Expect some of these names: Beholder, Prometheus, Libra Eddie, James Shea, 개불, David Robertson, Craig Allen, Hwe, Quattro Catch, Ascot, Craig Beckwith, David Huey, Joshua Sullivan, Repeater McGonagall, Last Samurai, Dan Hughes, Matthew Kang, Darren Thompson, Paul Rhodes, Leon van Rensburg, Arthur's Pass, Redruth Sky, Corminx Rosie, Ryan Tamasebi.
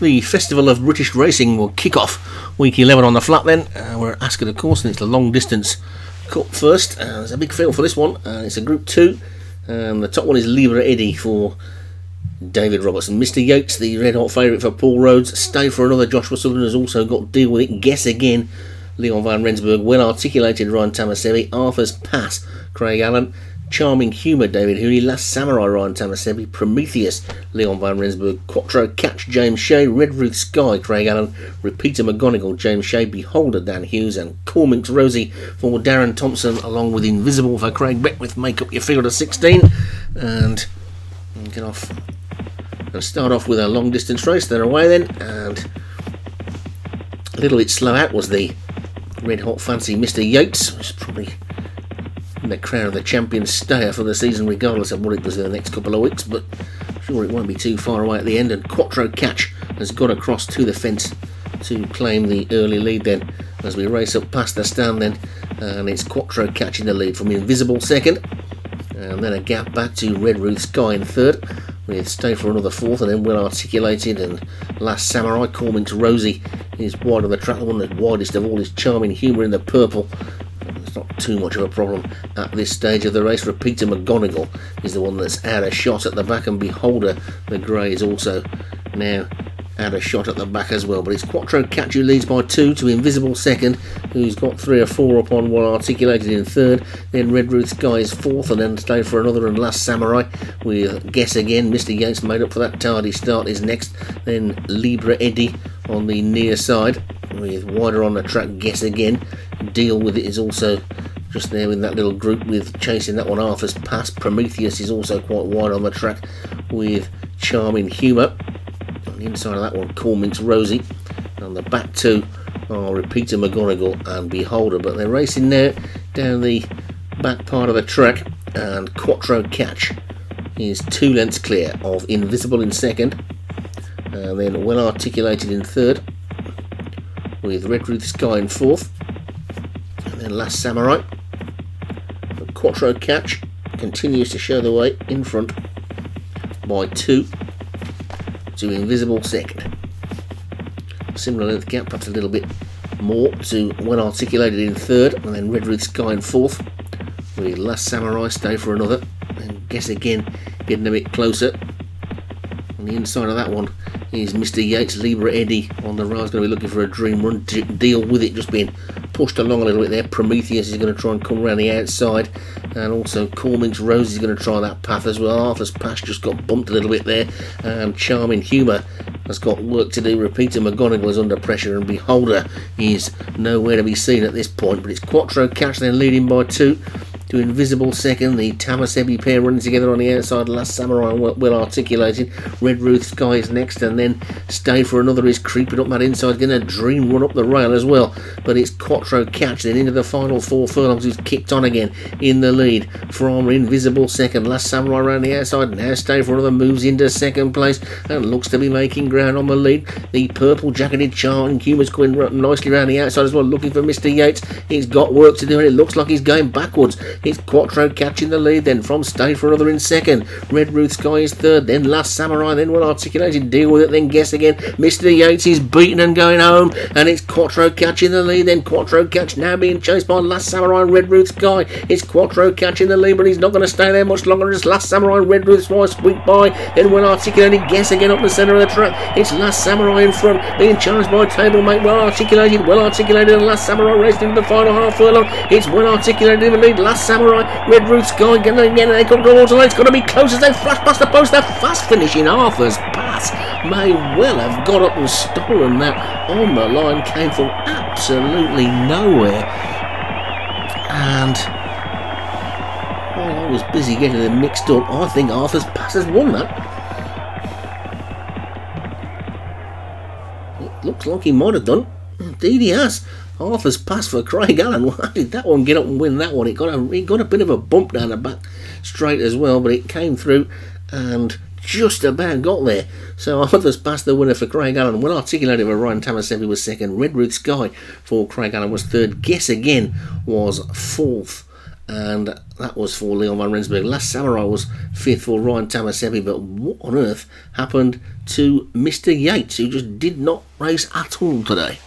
The Festival of British Racing will kick off week 11 on the flat then. We're at Ascot, of course, and it's the long distance cup first. There's a big field for this one. It's a Group 2. The top one is Libra Eddie for David Robertson. Mr. Yates, the red-hot favourite for Paul Rhodes. Stay for another. Joshua Sullivan has also got to deal with it. Guess again. Leon van Rensburg. Well articulated, Ryan Tamasebi. Arthur's Pass, Craig Allen. Charming Humour, David Huey. Last Samurai, Ryan Tamasebi. Prometheus, Leon van Rensburg. Quattro Catch, James Shea. Redruth Sky, Craig Allen. Repeater McGonagall, James Shea. Beholder, Dan Hughes. And Corminx Rosie for Darren Thompson, along with Invisible for Craig Beckwith. Make up your field of 16. And get off and start off with a long distance race. They're away then. And a little bit slow out was the red hot fancy Mr. Yates, which is probably in the crown of the champion stayer for the season, regardless of what it does in the next couple of weeks, but I'm sure it won't be too far away at the end. And Quattro Catch has got across to the fence to claim the early lead then, as we race up past the stand then. And it's Quattro Catch in the lead from Invisible second, and then a gap back to Redruth Sky in third, with Stay for Another fourth, and then Well Articulated and Last Samurai. Corminx Rosie is wide on the track, the one that's widest of all is Charming Humour in the purple. Not too much of a problem at this stage of the race. Repeater McGonigal is the one that's out of shot at the back, and Beholder, the grey, is also now out of shot at the back as well. But it's Quattro Catch who leads by 2 to Invisible second, who's got 3 or 4 up on Well Articulated in third. Then Redruth Sky is fourth, and then Stay for Another and Last Samurai with Guess Again. Mr. Yates made up for that tardy start is next. Then Libra Eddie on the near side with Wider on the track. Guess Again, Deal With It is also just there in that little group with chasing that one Arthur's Pass. Prometheus is also quite wide on the track with Charming Humour. On the inside of that one, Corminx Rosie. And the back two are Repeater McGonagall and Beholder. But they're racing now down the back part of the track, and Quattro Catch is 2 lengths clear of Invisible in second, and then Well Articulated in third, with Redruth Sky in fourth. And Last Samurai. But Quattro Catch continues to show the way in front by 2 to Invisible second. Similar length gap, perhaps a little bit more, to Well Articulated in third, and then Redruth Sky in fourth, with Last Samurai, Stay for Another, and Guess Again getting a bit closer. On the inside of that one is Mr. Yates. Libra Eddie on the rail is going to be looking for a dream run. Deal With It just being pushed along a little bit there. Prometheus is going to try and come around the outside, and also Corminx Rose is going to try that path as well. Arthur's Pass just got bumped a little bit there, and Charming Humour has got work to do. Repeater McGonagall is under pressure, and Beholder is nowhere to be seen at this point. But it's Quattro Catch then leading by 2 to Invisible second, the Tamasebi pair running together on the outside. Last Samurai Well Articulated. Redruth Sky is next, and then Stay for Another is creeping up that inside, getting a dream run up the rail as well. But it's Quattro Catch then into the final 4 furlongs, who's kicked on again in the lead from Invisible second. Last Samurai around the outside, now Stay for Another moves into second place and looks to be making ground on the lead. The purple jacketed Charming Humour's going nicely around the outside as well, looking for Mr. Yates. He's got work to do, and it looks like he's going backwards. It's Quattro Catching the lead then from Stay for Another in second. Redruth Sky is third, then Last Samurai, then Well Articulated, Deal With It, then Guess Again. Mr. Yates is beaten and going home, and it's Quattro Catching the lead then. Quattro Catch now being chased by Last Samurai and Redruth Sky. It's Quattro Catching the lead, but he's not going to stay there much longer. It's Last Samurai and Redruth Sky squeak by, then Well Articulated, Guess Again up the centre of the track. It's Last Samurai in front, being challenged by Table Mate. Well Articulated, Well Articulated, and Last Samurai raced into the final half furlong. It's Well Articulated in the lead. Last Samurai, Redruth Sky again, and they come towards the line. It's got to be close as they flash past the post. They're fast finishing. Arthur's Pass may well have got up and stolen that on the line. Came from absolutely nowhere. And while I was busy getting them mixed up, I think Arthur's Pass has won that. It looks like he might have done. Indeed he has. Arthur's Pass for Craig Allen. Why did that one get up and win that one? It got a bit of a bump down the back straight as well, but it came through and just about got there. So Arthur's Pass the winner for Craig Allen. Well Articulated for Ryan Tamasebi was second. Redruth Sky for Craig Allen was third. Guess Again was fourth. and that was for Leon van Rensburg. Last Samurai was fifth for Ryan Tamasebi, but what on earth happened to Mr. Yates, who just did not race at all today?